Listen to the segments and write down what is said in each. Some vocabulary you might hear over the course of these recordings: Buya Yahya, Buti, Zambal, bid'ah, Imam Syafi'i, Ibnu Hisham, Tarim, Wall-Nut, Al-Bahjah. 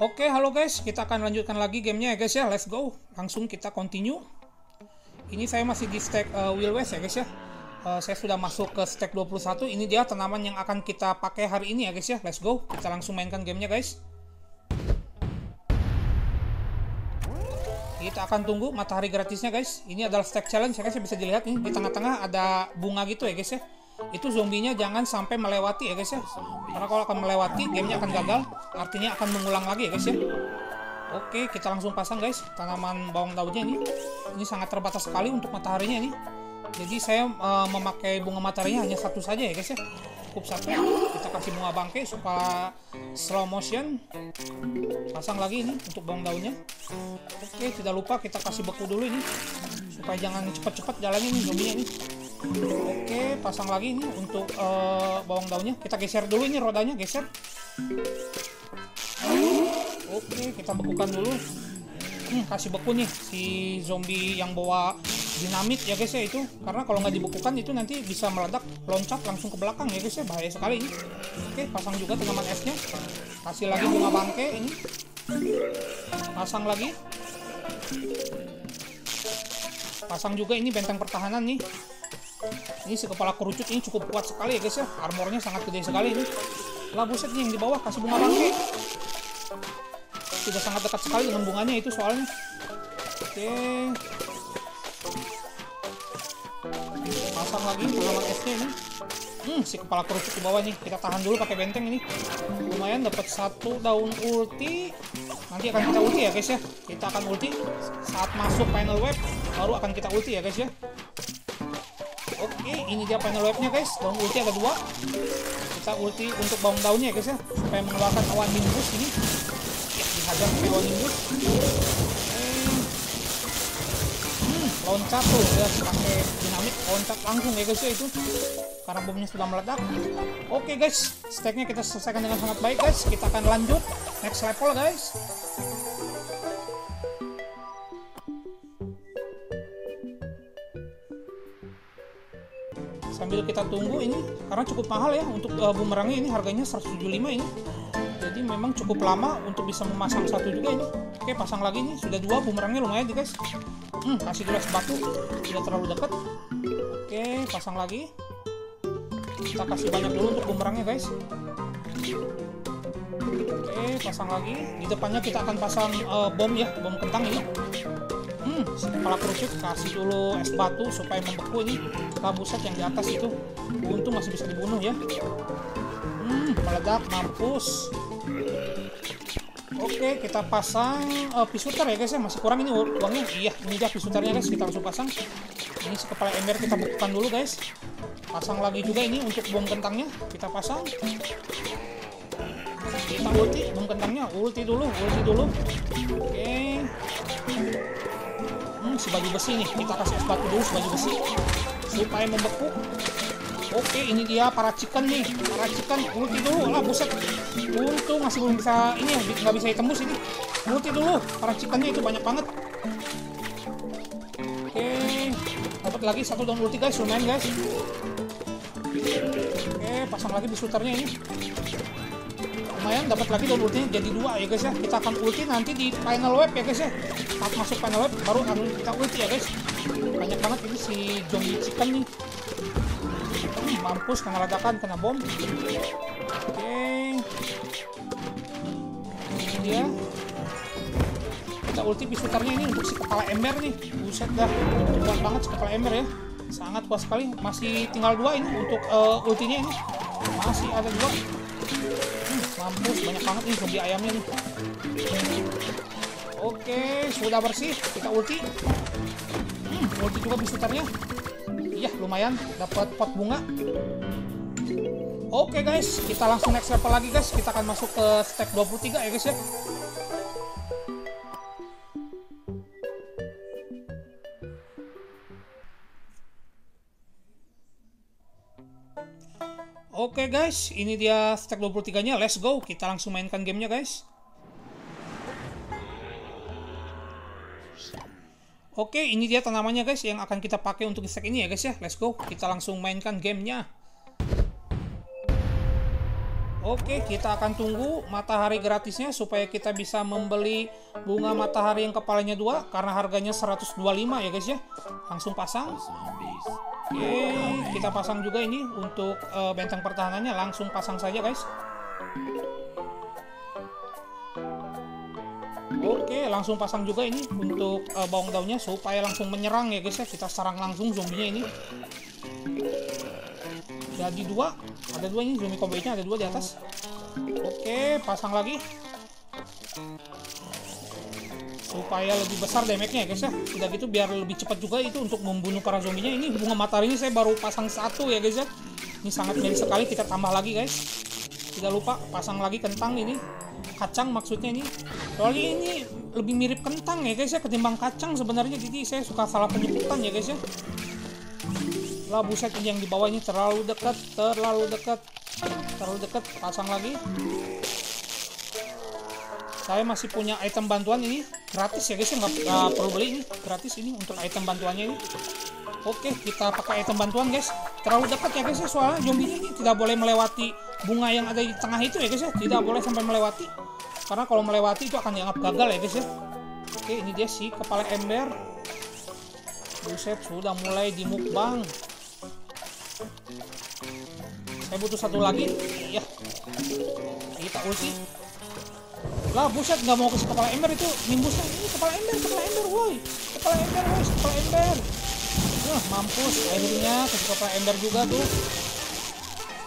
Oke, halo guys, kita akan lanjutkan lagi gamenya ya guys ya. Let's go, langsung kita continue. Ini saya masih di stack wheelbase ya guys ya. Saya sudah masuk ke stack 21. Ini dia tanaman yang akan kita pakai hari ini ya guys ya. Let's go, kita langsung mainkan gamenya guys. Kita akan tunggu matahari gratisnya guys. Ini adalah stack challenge ya guys. Bisa dilihat nih di tengah-tengah ada bunga gitu ya guys ya. Itu zombinya jangan sampai melewati ya guys ya. Karena kalau akan melewati gamenya akan gagal. Artinya akan mengulang lagi ya guys ya. Oke, kita langsung pasang guys tanaman bawang daunnya ini. Ini sangat terbatas sekali untuk mataharinya nih. Jadi saya memakai bunga mataharinya hanya satu saja ya guys ya. Cukup satu. Kita kasih bunga bangkai supaya slow motion. Pasang lagi ini untuk bawang daunnya. Oke, tidak lupa kita kasih beku dulu ini supaya jangan cepat-cepat jalannya nih zombinya ini. Oke, pasang lagi ini untuk bawang daunnya. Kita geser dulu ini rodanya, geser. Oke, kita bekukan dulu. Kasih beku nih si zombie yang bawa dinamit ya guys ya itu, karena kalau nggak dibekukan itu nanti bisa meledak, loncat langsung ke belakang ya guys ya, bahaya sekali ini. Oke, pasang juga tanaman esnya, kasih lagi bunga bangke ini, pasang lagi, pasang juga ini benteng pertahanan nih. Ini si kepala kerucut ini cukup kuat sekali ya guys ya, armornya sangat gede sekali ini. Lah buset nih yang di bawah, kasih bunga bangke, sudah sangat dekat sekali dengan bunganya itu soalnya. Oke, pasang lagi tanaman esnya ini. Si kepala kerucut di bawah nih kita tahan dulu pakai benteng ini. Lumayan dapat satu daun ulti. Nanti akan kita ulti ya guys ya. Kita akan ulti saat masuk panel web baru akan kita ulti ya guys ya. Oke, ini dia panel webnya guys. Daun ulti ada dua. Kita ulti untuk bawang daunnya ya guys ya supaya mengeluarkan awan nimbus ini. Ya, dihajar pakai awan nimbus. Loncat tuh ya, pakai dinamit loncat langsung ya guys ya itu, karena bomnya sudah meledak. Oke guys, stacknya kita selesaikan dengan sangat baik guys. Kita akan lanjut next level guys. Sambil kita tunggu ini, karena cukup mahal ya untuk bumerangnya ini, harganya 175 ini. Jadi memang cukup lama untuk bisa memasang satu juga ini. Oke, pasang lagi nih, sudah dua bumerangnya, lumayan nih guys. Kasih dulu batu, tidak terlalu dekat. Oke, pasang lagi. Kita kasih banyak dulu untuk bumerangnya guys. Oke, pasang lagi. Di depannya kita akan pasang bom ya, bom kentang ini. Kepala kerucut kasih dulu es batu supaya membeku ini. Buset yang di atas itu, untung masih bisa dibunuh ya. Meledak, mampus. Oke, kita pasang pisuter ya guys ya, masih kurang ini uangnya. Iya, ini dia pisuternya guys, kita langsung pasang. Ini si kepala ember kita bukukan dulu guys. Pasang lagi juga ini untuk bom kentangnya, kita pasang. Kita ulti, bom kentangnya ulti dulu, ulti dulu. Oke. Si baju besi nih, kita kasih es batu dulu si baju besi supaya membeku. Oke, ini dia para chicken nih, para chicken ulti dulu. Lah buset, untung masih belum bisa ini, nggak bisa ditembus ini. Ulti dulu para chickennya itu banyak banget. Oke, dapat lagi satu daun ulti guys, lumayan guys. Oke, pasang lagi bisuternya ini, lumayan dapat lagi daun ultinya, jadi dua ya guys ya. Kita akan ulti nanti di final web ya guys ya, saat masuk final web baru akan kita ulti ya guys. Banyak banget ini si zombie chicken nih. Mampus, kena ledakan, kena bom. Oke, ini dia. Kita ulti pisuternya ini untuk si kepala ember nih. Buset dah, kuat banget si kepala ember ya, sangat kuat sekali. Masih tinggal dua ini untuk ultinya ini. Masih ada dua. Mampus, banyak banget nih zombie ayamnya nih. Oke, sudah bersih, kita ulti. Ulti juga pisuternya. Iya, lumayan dapat pot bunga. Oke guys, kita langsung next level lagi guys. Kita akan masuk ke stack 23 ya guys ya. Oke guys, ini dia stack 23-nya. Let's go, kita langsung mainkan gamenya guys. Oke, ini dia tanamannya guys yang akan kita pakai untuk stack ini ya guys ya. Let's go, kita langsung mainkan gamenya. Oke, kita akan tunggu matahari gratisnya supaya kita bisa membeli bunga matahari yang kepalanya dua karena harganya 125 ya guys ya. Langsung pasang. Oke, kita pasang juga ini untuk benteng pertahanannya, langsung pasang saja guys. Oke, langsung pasang juga ini untuk bawang daunnya supaya langsung menyerang ya guys ya. Kita serang langsung zombinya ini. Jadi dua, ada dua ini zombie kombainya, ada dua di atas. Oke, pasang lagi supaya lebih besar damage-nya ya guys ya. Sudah gitu biar lebih cepat juga itu untuk membunuh para zombinya. Ini bunga matahari ini saya baru pasang satu ya guys ya. Ini sangat miris sekali, kita tambah lagi guys. Tidak lupa pasang lagi kentang ini, kacang maksudnya ini. Soalnya ini lebih mirip kentang ya guys ya ketimbang kacang sebenarnya, jadi saya suka salah penyebutan ya guys ya. Lah buset, ini yang di bawahnya terlalu dekat, pasang lagi. Saya masih punya item bantuan ini gratis ya guys ya, nggak perlu beli, ini gratis ini untuk item bantuannya ini. Oke, kita pakai item bantuan guys. Terlalu dekat ya guys ya, soalnya zombie ini tidak boleh melewati bunga yang ada di tengah itu ya guys ya, tidak boleh sampai melewati karena kalau melewati itu akan dianggap gagal ya guys ya. Oke, ini dia si kepala ember. Buset, sudah mulai di mukbang. Saya butuh satu lagi ya, kita ulti. Lah buset, nggak mau ke kepala ember itu nimbusnya. Ini kepala ember woi, wah mampus, akhirnya ke kepala ember juga tuh.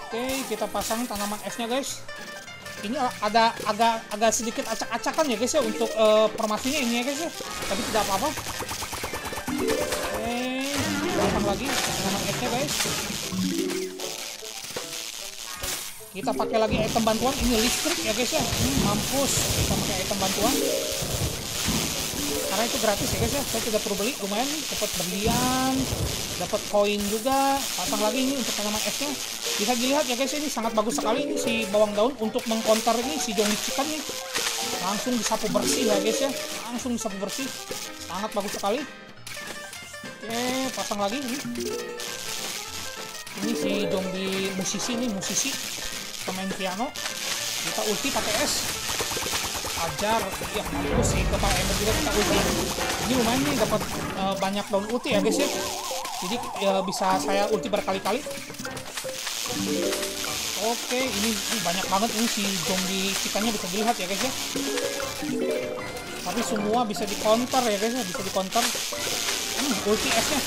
Oke, kita pasang tanaman esnya guys. Ini ada agak sedikit acak-acakan ya guys ya untuk formasinya ini ya guys ya, tapi tidak apa-apa. Pasang lagi tanaman esnya guys. Kita pakai lagi item bantuan ini, listrik ya guys ya. Mampus, kita pakai item bantuan karena itu gratis ya guys ya, saya tidak perlu beli. Lumayan nih, dapat berlian, dapat koin juga. Pasang lagi ini untuk tanaman esnya, bisa dilihat ya guys, ini sangat bagus sekali ini si bawang daun untuk mengkonter ini si zombie chicken nih. Langsung disapu bersih ya guys ya, langsung disapu bersih, sangat bagus sekali. Oke, pasang lagi ini. Ini si zombie musisi nih, pemain piano. Kita ulti pakai es, ajar ya, mampus sih kepala ember juga kita ulti. Ini lumayan nih, dapat banyak daun ulti ya guys ya, jadi bisa saya ulti berkali-kali. Oke, ini banyak banget ini si zombie chicken-nya, bisa dilihat ya guys ya, tapi semua bisa di counter ya guys ya, bisa di counter. Ulti esnya,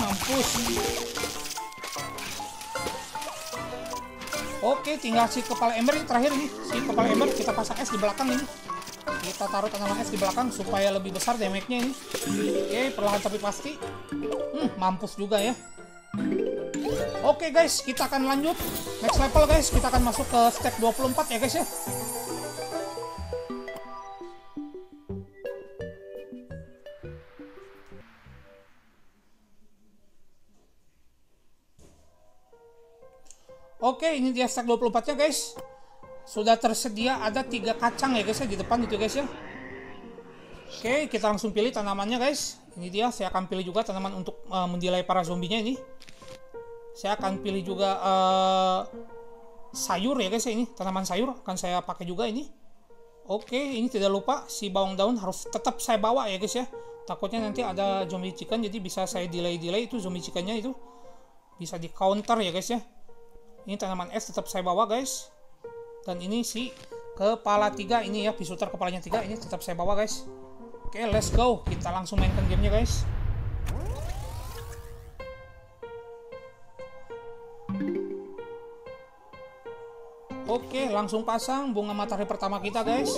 mampus. Oke, tinggal si kepala ember ini terakhir nih. Si kepala ember kita pasang es di belakang ini. Kita taruh tanaman es di belakang supaya lebih besar damage-nya ini. Oke, perlahan tapi pasti. Mampus juga ya. Oke guys, kita akan lanjut next level guys. Kita akan masuk ke step 24 ya guys ya. Oke, ini dia stack 24-nya guys. Sudah tersedia ada 3 kacang ya guys ya di depan itu guys ya. Oke, kita langsung pilih tanamannya guys. Ini dia, saya akan pilih juga tanaman untuk mendelay para zombinya ini. Saya akan pilih juga sayur ya guys ya, ini tanaman sayur akan saya pakai juga ini. Oke, ini tidak lupa si bawang daun harus tetap saya bawa ya guys ya. Takutnya nanti ada zombie chicken, jadi bisa saya delay itu zombie chickennya itu bisa di counter ya guys ya. Ini tanaman es tetap saya bawa guys. Dan ini si kepala 3 ini ya, pisuter kepalanya 3 ini tetap saya bawa guys. Oke, let's go, kita langsung mainkan gamenya guys. Oke, langsung pasang bunga matahari pertama kita guys.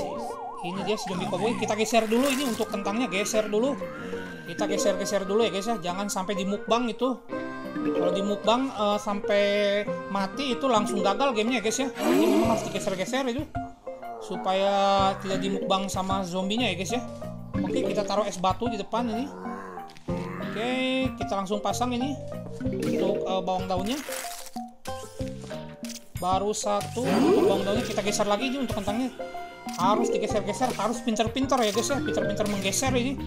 Ini dia si zombie cowboy. Kita geser dulu ini untuk kentangnya, geser dulu. Kita geser-geser dulu ya guys ya, jangan sampai di mukbang itu. Kalau di mukbang sampai mati itu langsung gagal gamenya guys ya. Ini memang harus digeser-geser itu supaya tidak di mukbang sama zombinya ya guys ya. Oke, kita taruh es batu di depan ini. Oke, kita langsung pasang ini untuk bawang daunnya. Baru satu untuk bawang daunnya, kita geser lagi ini untuk kentangnya. Harus digeser-geser, harus pintar-pintar ya guys ya, pintar-pintar menggeser ini.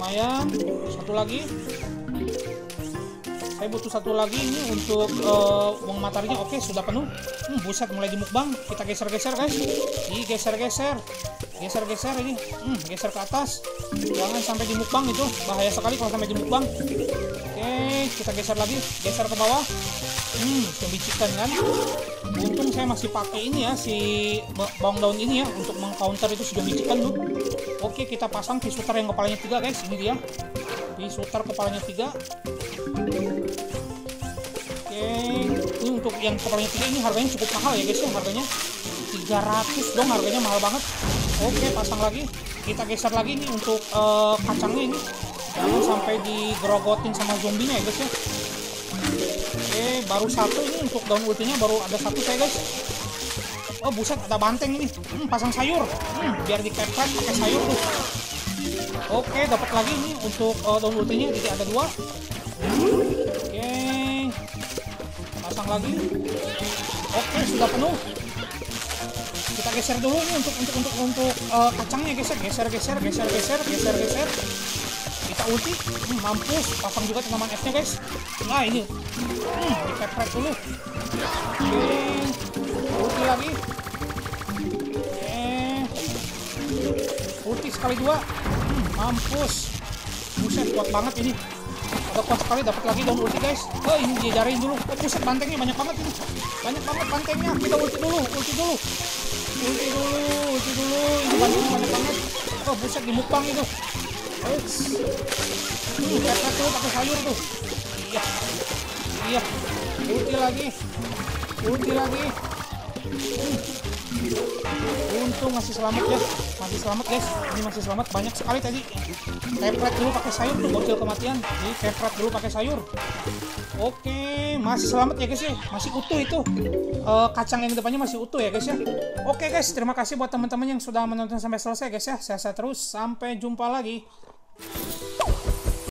Lumayan, satu lagi. Saya butuh satu lagi ini untuk uang mataharinya. Oke, sudah penuh. Buset, mulai dimukbang. Kita geser-geser, guys. Geser-geser ini. Geser ke atas. Jangan sampai dimukbang itu. Bahaya sekali kalau sampai dimukbang. Oke, kita geser lagi. Geser ke bawah. Pembicikan kan. Untung saya masih pakai ini ya, si bawang daun ini ya, untuk mengcounter itu sudah bicikan tuh. Oke, kita pasang pisuter yang kepalanya 3, guys. Ini dia. Pisuter kepalanya 3. Oke, ini untuk yang kepalanya 3 ini harganya cukup mahal ya, guys ya. Harganya 300 dong, harganya mahal banget. Oke, pasang lagi. Kita geser lagi nih untuk kacangnya ini. Jangan sampai digerogotin sama zombinya ya, guys ya. Oke, baru satu ini untuk daun ultinya, baru ada satu saya, guys. Oh, buset, ada banteng ini. Pasang sayur. Biar dikepret pakai sayur tuh. Oke, dapat lagi ini untuk daun ultinya, jadi ada 2. Oke, pasang lagi. Oke, sudah penuh. Kita geser dulu nih untuk kacangnya, geser. Kita ulti, mampus, pasang juga tanaman esnya, guys. Nah ini, dipepret dulu. Oke, ulti lagi. Ulti sekali 2. Mampus, buset, kuat banget ini. Agak kuat sekali, dapat lagi daun ulti, guys. Oh, ini dijarain dulu. Oh, buset, bantengnya banyak banget ini. Banyak banget bantengnya. Kita ulti dulu. Ini bantengnya banyak banget. Oh, buset, dimukbang itu. Pepret dulu pakai sayur tuh. Iya. Ulti lagi. Untung masih selamat ya, guys. Ini masih selamat, banyak sekali tadi. Pepret dulu pakai sayur tuh, bocil kematian. Ini pepret dulu pakai sayur. Oke, masih selamat ya, guys ya. Masih utuh itu. Kacang yang depannya masih utuh ya, guys ya. Oke, guys, terima kasih buat teman-teman yang sudah menonton sampai selesai, guys ya. Sehat-sehat terus, sampai jumpa lagi.